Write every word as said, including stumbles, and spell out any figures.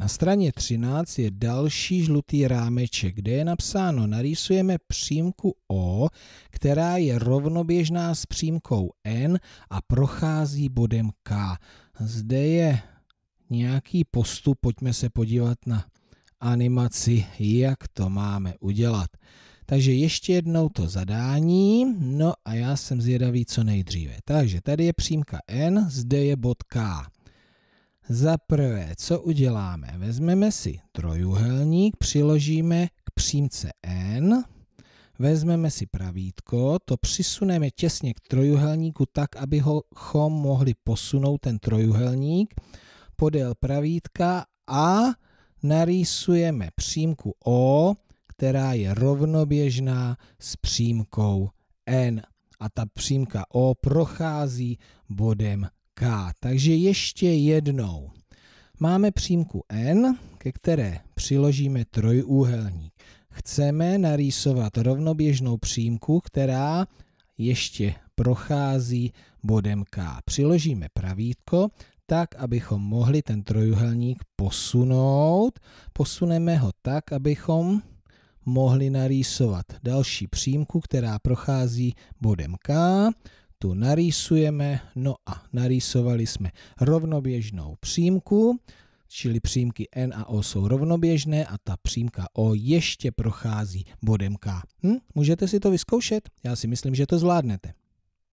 Na straně třináct je další žlutý rámeček, kde je napsáno, narýsujeme přímku O, která je rovnoběžná s přímkou N a prochází bodem K. Zde je nějaký postup, pojďme se podívat na animaci, jak to máme udělat. Takže ještě jednou to zadání, no a já jsem zvědavý co nejdříve. Takže tady je přímka N, zde je bod K. Za prvé, co uděláme? Vezmeme si trojúhelník, přiložíme k přímce N, vezmeme si pravítko, to přisuneme těsně k trojúhelníku tak, abychom mohli posunout ten trojúhelník podél pravítka a narýsujeme přímku O, která je rovnoběžná s přímkou N. A ta přímka O prochází bodem K. Takže ještě jednou. Máme přímku N, ke které přiložíme trojúhelník. Chceme narýsovat rovnoběžnou přímku, která ještě prochází bodem K. Přiložíme pravítko tak, abychom mohli ten trojúhelník posunout. Posuneme ho tak, abychom mohli narýsovat další přímku, která prochází bodem K. Tu narýsujeme, no a narýsovali jsme rovnoběžnou přímku, čili přímky N a O jsou rovnoběžné a ta přímka O ještě prochází bodem K. Hm? Můžete si to vyzkoušet? Já si myslím, že to zvládnete.